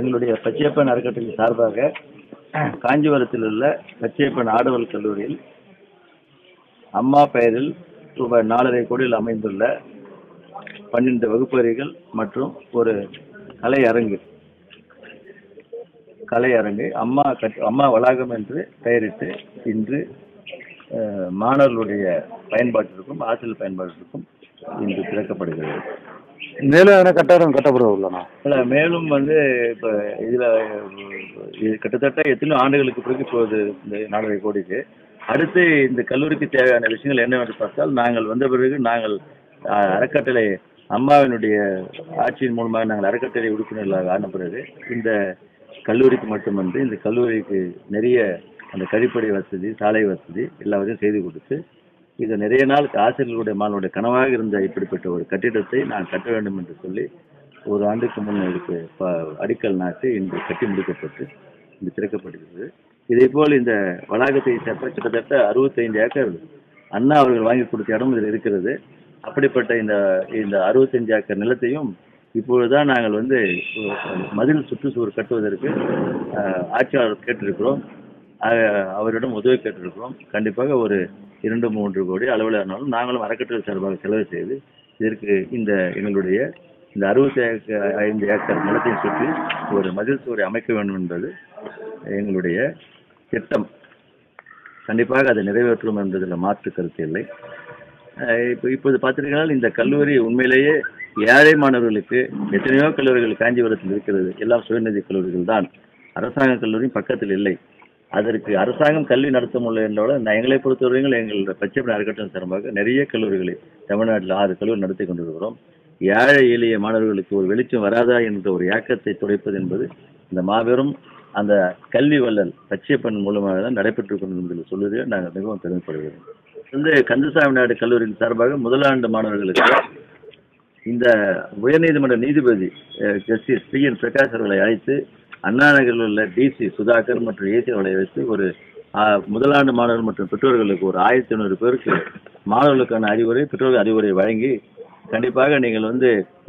எங்களுடைய பச்சையப்பன் அறக்கட்டளை சார்பாக காஞ்சிபுரத்தில் உள்ள பச்சையப்பன் ஆடவர் கல்லூரியில் அம்மா பெயரில் ரூபாய் 4.5 கோடியில் அமைந்துள்ள 12 வகுப்பறைகள் மற்றும் ஒரு கலை அரங்கு அம்மா வளாகம் என்று பெயரிட்டு இன்று மாணவர்களுடைய பயன்பாட்டிற்கும் ஆசிரியர் பயன்பாட்டிற்கும் இன்று திறக்கப்படுகிறது. மேலும் கட்டடம் கட்டப்பட உள்ளன. மேலும் இப்போ இதில் கிட்டத்தட்ட எத்தனை ஆண்டுகளுக்கு பிறகு இப்போது இந்த 4.5 கோடிக்கு அடுத்து இந்த கல்லூரிக்கு தேவையான விஷயங்கள் என்னவென்று பார்த்தால், நாங்கள் வந்த பிறகு நாங்கள் அறக்கட்டளை அம்மாவினுடைய ஆட்சியின் மூலமாக நாங்கள் அறக்கட்டளை உறுப்பினர்களாக ஆன பிறகு இந்த கல்லூரிக்கு மட்டுமன்று இந்த கல்லூரிக்கு நிறைய அந்த கழிப்படை வசதி, சாலை வசதி எல்லாவற்றையும் செய்து கொடுத்து இது நிறைய நாள் ஆசிரியர்களுடைய மாணவருடைய கனவாக இருந்த இப்படிப்பட்ட ஒரு கட்டிடத்தை நான் கட்ட வேண்டும் என்று சொல்லி 1 ஆண்டுக்கு முன் இதுக்கு அடிக்கல் நாட்டு இன்று கட்டி முடிக்கப்பட்டு இன்று திறக்கப்படுகிறது. இதேபோல் இந்த வளாகத்தை சேர்த்த கிட்டத்தட்ட 65 ஏக்கர் அண்ணா அவர்கள் வாங்கி கொடுத்த இடம் இதில் இருக்கிறது. அப்படிப்பட்ட இந்த 65 ஏக்கர் நிலத்தையும் இப்பொழுதுதான் நாங்கள் மதில் சுற்றுச்சுவர் கட்டுவதற்கு ஆட்சியாளர் கேட்டிருக்கிறோம், அவரிடம் உதவி கேட்டிருக்கிறோம். கண்டிப்பாக ஒரு 2-3 கோடி அளவில் ஆனாலும் நாங்களும் அறக்கட்டளை சார்பாக செலவு செய்து இதற்கு இந்த எங்களுடைய இந்த 65 ஏக்கர் நிலத்தை சுற்றி ஒரு மதில் சுவரை அமைக்க வேண்டும் என்பது எங்களுடைய திட்டம். கண்டிப்பாக அதை நிறைவேற்றும் என்பதில் மாற்று கருத்து இல்லை. இப்போது பார்த்துருக்கனால் இந்த கல்லூரி உண்மையிலேயே ஏழை மாணவர்களுக்கு எத்தனையோ கல்லூரிகள் காஞ்சிபுரத்தில் இருக்கிறது, எல்லாம் சுயநிதி கல்லூரிகள் தான், அரசாங்க கல்லூரியும் பக்கத்தில் இல்லை. அதற்கு அரசாங்கம் கல்வி நடத்த முடியல என்றோட எங்களை பொறுத்தவரையில் எங்களோட பச்சையப்பன் அறக்கட்டளை சார்பாக நிறைய கல்லூரிகளை தமிழ்நாட்டில் 6 கல்லூரி நடத்தி கொண்டிருக்கிறோம். ஏழை எளிய மாணவர்களுக்கு ஒரு வெளிச்சம் வராதா என்ற ஒரு ஏக்கத்தை துடைப்பது என்பது இந்த மாபெரும் அந்த கல்வி வள்ளல் பச்சையப்பன் மூலமாக தான் நடைபெற்றுக் கொண்டிருந்தது சொல்வதை நாங்கள் மிகவும் பெருமைப்படுகிறோம். கந்தசாமி நாயுடு கல்லூரியின் சார்பாக முதலாண்டு மாணவர்களுக்கு இந்த உயர்நீதிமன்ற நீதிபதி ஜஸ்டிஸ் பி.என். பிரகாஷ் அவர்களை அழைத்து அண்ணா நகரில் உள்ள டிசி சுதாகர் மற்றும் ஏசி அவர்களை வைத்து ஒரு முதலாண்டு மாணவர்கள் மற்றும் பெற்றோர்களுக்கு ஒரு 1500 பேருக்கு மாணவர்களுக்கான அறிவுரை, பெற்றோர்கள் அறிவுரை வழங்கி கண்டிப்பாக நீங்கள்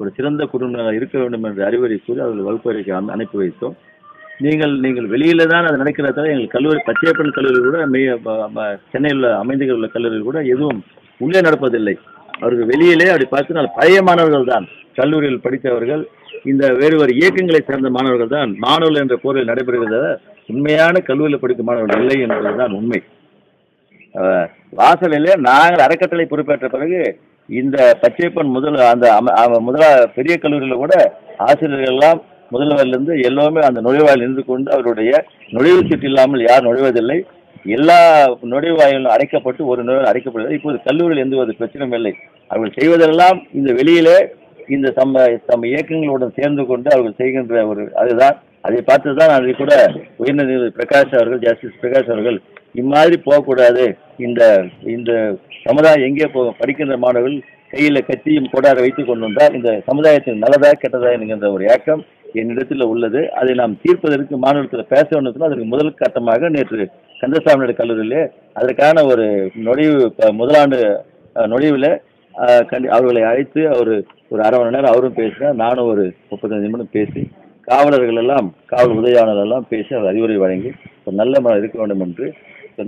ஒரு சிறந்த குடும்பமாக இருக்க வேண்டும் என்ற அறிவுரை கூறி அவர்கள் வகுப்பறைக்கு அனுப்பி வைத்தோம். நீங்கள் வெளியில தான் அது நடக்கிறதால எங்கள் கல்லூரி பச்சையப்பன் கல்லூரி கூட சென்னையில் உள்ள அமைந்துகள் உள்ள கல்லூரியில் கூட எதுவும் உள்ளே நடப்பதில்லை. அவர்கள் வெளியிலே அப்படி பார்த்தினால் பழைய மாணவர்கள் தான் கல்லூரியில் படித்தவர்கள், இந்த வேறு ஒரு இயக்கங்களை சேர்ந்த மாணவர்கள் தான் மாணவர்கள் என்ற போரில் நடைபெறுகிறத உண்மையான கல்லூரியில் படிக்கும் மாணவர்கள் இல்லை என்பதுதான் உண்மை. வாசலிலே நாங்கள் அறக்கட்டளை பொறுப்பேற்ற பிறகு இந்த பச்சையப்பன் முதலா பெரிய கல்லூரியில் கூட ஆசிரியர்கள் எல்லாம் முதல்வரிலிருந்து எல்லாமே அந்த நுழைவாயில் இருந்து கொண்டு அவருடைய நுழைவு சீட்டு இல்லாமல் யார் நுழைவதில்லை, எல்லா நுழைவாயிலும் அடைக்கப்பட்டு ஒரு நுழைவாயில் அடைக்கப்படுகிறது. இப்போது கல்லூரியில் எந்த ஒரு பிரச்சனையும் இல்லை. அவர்கள் செய்வதெல்லாம் இந்த வெளியிலே இந்த தம் இயக்கங்களுடன் சேர்ந்து கொண்டு அவர்கள் செய்கின்ற ஒரு அதுதான் அதை பார்த்து தான் அதை கூட உயர்நீதிபதி பிரகாஷ் அவர்கள் ஜஸ்டிஸ் பிரகாஷ் அவர்கள் இம்மாதிரி போகக்கூடாது, இந்த இந்த சமுதாயம் எங்கே போகும், படிக்கின்ற மாணவர்கள் கையில் கத்தியும் கொடார வைத்துக் கொண்டு வந்தால் இந்த சமுதாயத்தின் நல்லதா கெட்டதா என்கின்ற ஒரு ஏக்கம் என்னிடத்தில் உள்ளது. அதை நாம் தீர்ப்பதற்கு மாணவர்கள் பேச வேண்டும். அதற்கு முதல் கட்டமாக நேற்று கந்தசாமி நாயுடு கல்லூரியிலே அதற்கான ஒரு முதலாண்டு நுழைவில் அவர்களை அழைத்து ஒரு 1/2 மணி நேரம் அவரும் பேசினார், நானும் ஒரு 35 நிமிடம் பேசி காவல் உதவியாளர்கள் எல்லாம் பேசி அவர் அறிவுரை வழங்கி ஒரு நல்ல மனம் இருக்க வேண்டும் என்று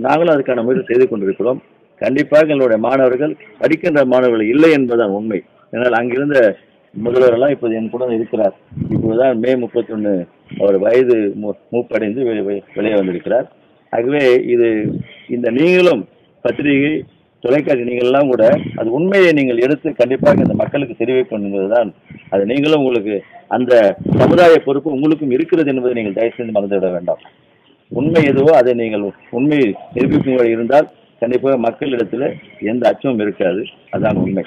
நாங்களும் அதுக்கான முயற்சி செய்து கொண்டிருக்கிறோம். கண்டிப்பாக எங்களுடைய மாணவர்கள் படிக்கின்ற மாணவர்கள் இல்லை என்பதுதான் உண்மை. ஏன்னால் அங்கிருந்த முதல்வரெல்லாம் இப்போது என் கூட இருக்கிறார். இப்போதுதான் மே 31 அவர் வயது மூப்படைந்து வெளியே வந்திருக்கிறார். ஆகவே இந்த நீங்களும் பத்திரிகை தொலைக்காட்சி நீங்கள்லாம் கூட அது உண்மையை நீங்கள் எடுத்து கண்டிப்பாக அந்த மக்களுக்கு தெரிவிக்கணுங்கிறதுதான். அது நீங்களும் உங்களுக்கு அந்த சமுதாய பொறுப்பு உங்களுக்கும் இருக்கிறது என்பதை நீங்கள் தயவு செய்து மறந்துவிட வேண்டாம். உண்மை எதுவோ அதை நீங்கள் உண்மையை நிரூபிக்கும் இருந்தால் கண்டிப்பாக மக்களிடத்தில் எந்த அச்சமும் இருக்காது. அதுதான் உண்மை.